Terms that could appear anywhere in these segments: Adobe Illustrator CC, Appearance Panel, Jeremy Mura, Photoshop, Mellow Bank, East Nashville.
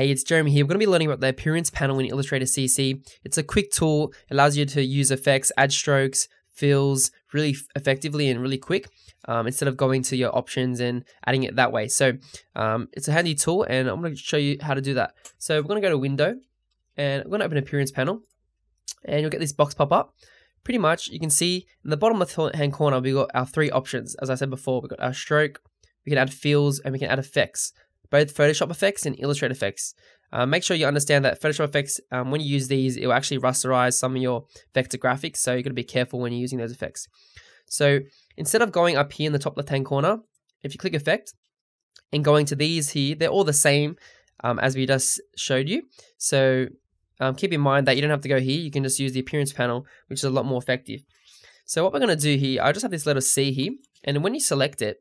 Hey, it's Jeremy here. We're going to be learning about the Appearance Panel in Illustrator CC. It's a quick tool. It allows you to use effects, add strokes, fills really effectively and really quick instead of going to your options and adding it that way. So it's a handy tool, and I'm going to show you how to do that. So we're going to go to Window, and I'm going to open Appearance Panel, and you'll get this box pop up. Pretty much, you can see in the bottom left-hand corner, we've got our three options. As I said before, we've got our stroke, we can add fills, and we can add effects. Both Photoshop effects and Illustrator effects. Make sure you understand that Photoshop effects, when you use these, it will actually rasterize some of your vector graphics, so you've got to be careful when you're using those effects. So instead of going up here in the top left-hand corner, if you click Effect and going to these here, they're all the same as we just showed you. So keep in mind that you don't have to go here, you can just use the Appearance Panel, which is a lot more effective. So what we're going to do here, I just have this letter C here, and when you select it,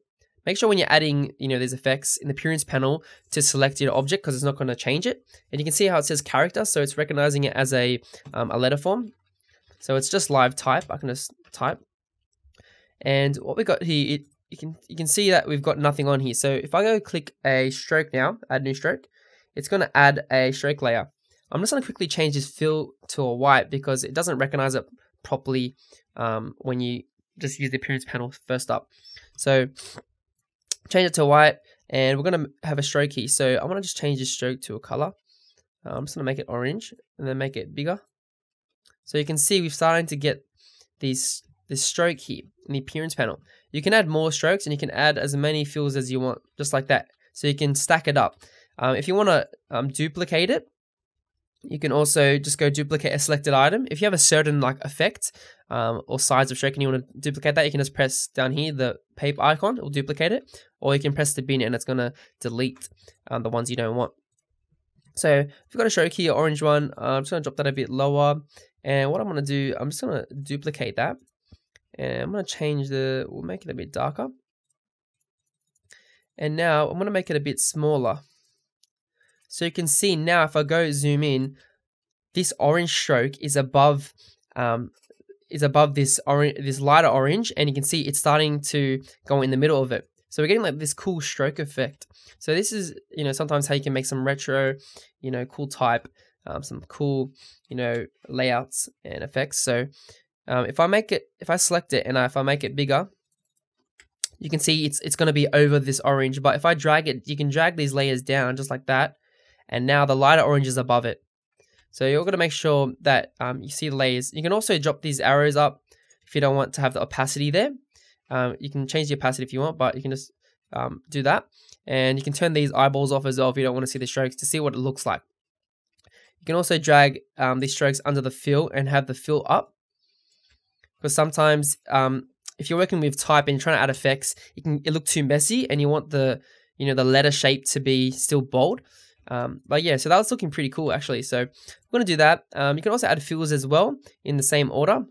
make sure when you're adding, these effects in the Appearance Panel to select your object, because it's not going to change it. And you can see how it says character, so it's recognizing it as a letter form. So it's just live type. I can just type. And what we got here, you can see that we've got nothing on here. So if I go click a stroke now, add new stroke, it's going to add a stroke layer. I'm just going to quickly change this fill to a white because it doesn't recognize it properly when you just use the Appearance Panel first up. So change it to white, and we're going to have a stroke here. So I want to just change this stroke to a color. I'm just going to make it orange, and then make it bigger. So you can see we're starting to get this stroke here in the Appearance Panel. You can add more strokes, and you can add as many fills as you want, just like that. So you can stack it up. If you want to duplicate it, you can also just go duplicate a selected item. If you have a certain effect or size of stroke and you want to duplicate that, you can just press down here, the paper icon, it will duplicate it. Or you can press the bin and it's going to delete the ones you don't want. So if you've got a stroke here, orange one, I'm just going to drop that a bit lower. And what I'm going to do, I'm just going to duplicate that. And I'm going to change we'll make it a bit darker. And now I'm going to make it a bit smaller. So you can see now, if I go zoom in, this orange stroke is above this lighter orange, and you can see it's starting to go in the middle of it. So we're getting like this cool stroke effect. So this is sometimes how you can make some retro, cool type, some cool layouts and effects. So if I select it and if I make it bigger, you can see it's going to be over this orange. But if I drag it, you can drag these layers down just like that. And now the lighter orange is above it. So you're going to make sure that you see the layers. You can also drop these arrows up if you don't want to have the opacity there. You can change the opacity if you want, but you can just do that. And you can turn these eyeballs off as well if you don't want to see the strokes, to see what it looks like. You can also drag these strokes under the fill and have the fill up. Because sometimes if you're working with type and you're trying to add effects, it looks too messy and you want the the letter shape to be still bold. But yeah, so that was looking pretty cool actually. So I'm going to do that. You can also add fills as well in the same order.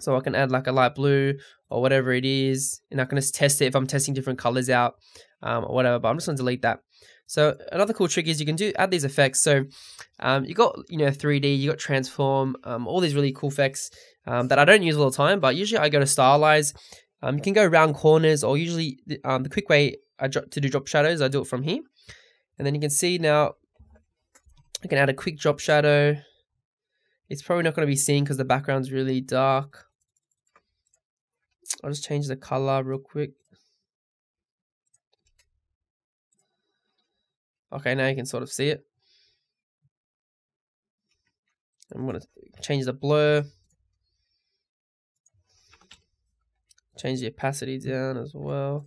So I can add like a light blue or whatever it is. And I can just test it if I'm testing different colors out or whatever. But I'm just going to delete that. So another cool trick is you can add these effects. So you got 3D, you got transform, all these really cool effects that I don't use all the time. But usually I go to stylize. You can go around corners, or usually the quick way to do drop shadows, I do it from here. And then you can see now, I can add a quick drop shadow. It's probably not going to be seen because the background's really dark. I'll just change the color real quick. Okay, now you can sort of see it. I'm going to change the blur. Change the opacity down as well.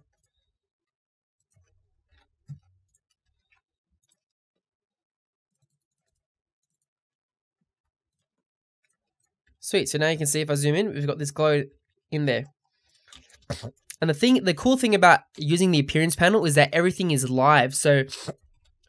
Sweet, so now you can see if I zoom in, we've got this glow in there. And the cool thing about using the Appearance Panel is that everything is live. So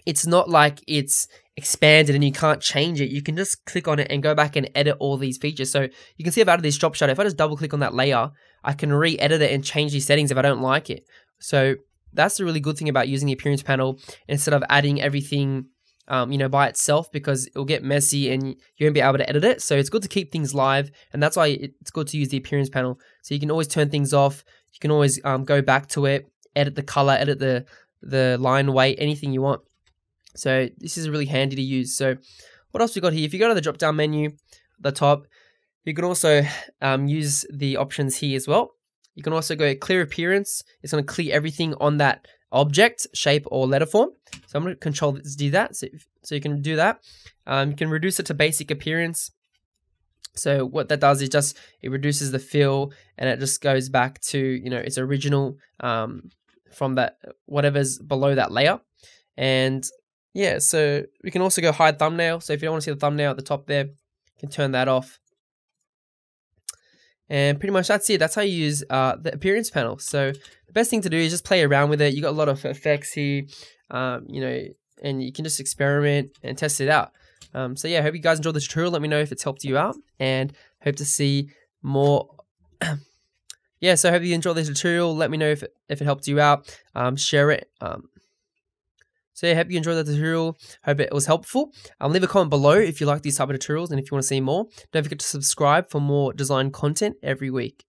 it's not like it's expanded and you can't change it. You can just click on it and go back and edit all these features. So you can see I've added this drop shadow. If I just double click on that layer, I can re-edit it and change these settings if I don't like it. So that's the really good thing about using the Appearance Panel instead of adding everything by itself, because it'll get messy and you won't be able to edit it. So it's good to keep things live, and that's why it's good to use the Appearance Panel. So you can always turn things off. You can always go back to it, edit the color, edit the line weight, anything you want. So this is really handy to use. So what else we got here? If you go to the drop down menu, the top, you can also use the options here as well. You can also go clear appearance. It's going to clear everything on that object, shape, or letter form. So I'm going to control this to do that. So you can do that. You can reduce it to basic appearance. So what that does is just, it reduces the fill and it just goes back to, you know, its original from that, whatever's below that layer. And yeah, so we can also go hide thumbnail. So if you don't want to see the thumbnail at the top there, you can turn that off. And pretty much that's it. That's how you use the appearance panel. So the best thing to do is just play around with it. You got a lot of effects here, you know, and you can just experiment and test it out. So yeah, I hope you guys enjoyed the tutorial. Let me know if it's helped you out, and hope to see more. Yeah, so I hope you enjoyed this tutorial. Let me know if it helped you out. Share it. So yeah, I hope you enjoyed the tutorial. Hope it was helpful. Leave a comment below if you like these type of tutorials and if you want to see more. Don't forget to subscribe for more design content every week.